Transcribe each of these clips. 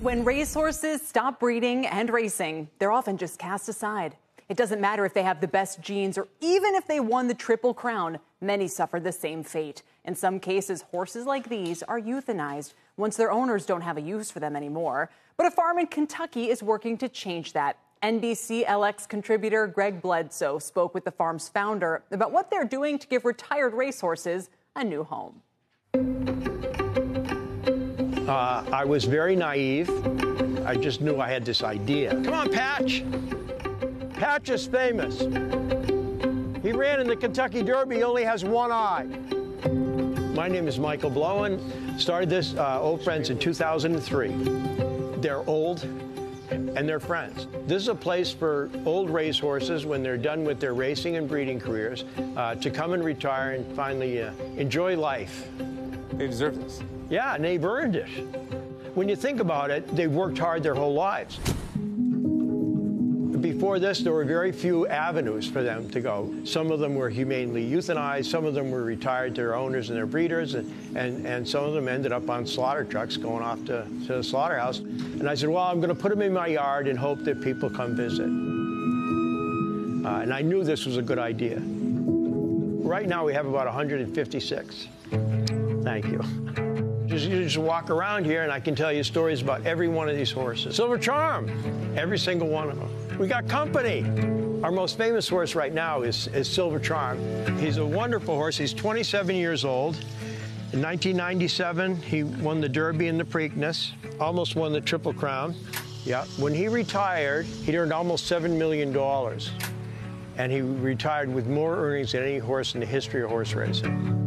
When racehorses stop breeding and racing, they're often just cast aside. It doesn't matter if they have the best genes or even if they won the Triple Crown. Many suffer the same fate. In some cases, horses like these are euthanized once their owners don't have a use for them anymore. But a farm in Kentucky is working to change that. NBCLX contributor Greg Bledsoe spoke with the farm's founder about what they're doing to give retired racehorses a new home. I was very naive. I just knew I had this idea. Come on, Patch. Patch is famous. He ran in the Kentucky Derby. He only has one eye. My name is Michael Blowen. Started this Old Friends in 2003. They're old and they're friends. This is a place for old racehorses when they're done with their racing and breeding careers to come and retire and finally enjoy life. They deserve this. Yeah, and they've earned it. When you think about it, they've worked hard their whole lives. Before this, there were very few avenues for them to go. Some of them were humanely euthanized, some of them were retired to their owners and their breeders, and some of them ended up on slaughter trucks going off to the slaughterhouse. And I said, well, I'm going to put them in my yard and hope that people come visit. And I knew this was a good idea. Right now, we have about 156. Thank you. You just walk around here, and I can tell you stories about every one of these horses. Silver Charm, every single one of them. We got company. Our most famous horse right now is Silver Charm. He's a wonderful horse. He's 27 years old. In 1997, he won the Derby and the Preakness, almost won the Triple Crown. Yeah. When he retired, he earned almost $7 million. And he retired with more earnings than any horse in the history of horse racing.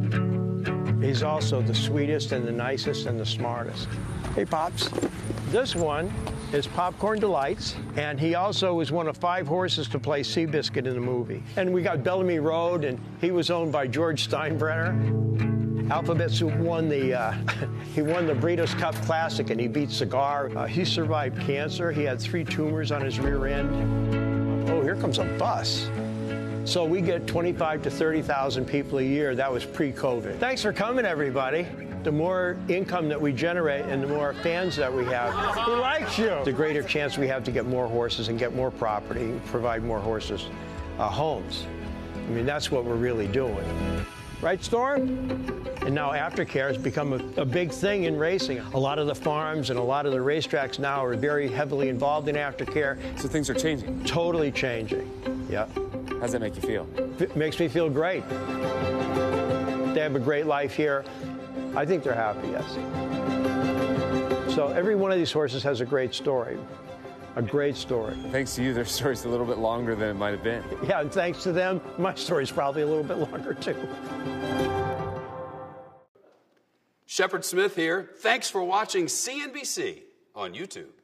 He's also the sweetest and the nicest and the smartest. Hey, Pops. This one is Popcorn Delights, and he also was one of 5 horses to play Seabiscuit in the movie. And we got Bellamy Road, and he was owned by George Steinbrenner. Alphabet Soup won the he won the Breeders' Cup Classic, and he beat Cigar. He survived cancer. He had 3 tumors on his rear end. Oh, here comes a bus. So we get 25 to 30,000 people a year. That was pre-COVID. Thanks for coming, everybody. The more income that we generate and the more fans that we have who likes you, the greater chance we have to get more horses and get more property and provide more horses homes. I mean, that's what we're really doing. Right, Storm? And now aftercare has become a big thing in racing. A lot of the farms and a lot of the racetracks now are very heavily involved in aftercare. So things are changing. Totally changing, yeah. How does that make you feel? It makes me feel great. They have a great life here. I think they're happy, yes. So every one of these horses has a great story, a great story. Thanks to you, their story's a little bit longer than it might have been. Yeah, and thanks to them, my story's probably a little bit longer, too. Shepard Smith here. Thanks for watching CNBC on YouTube.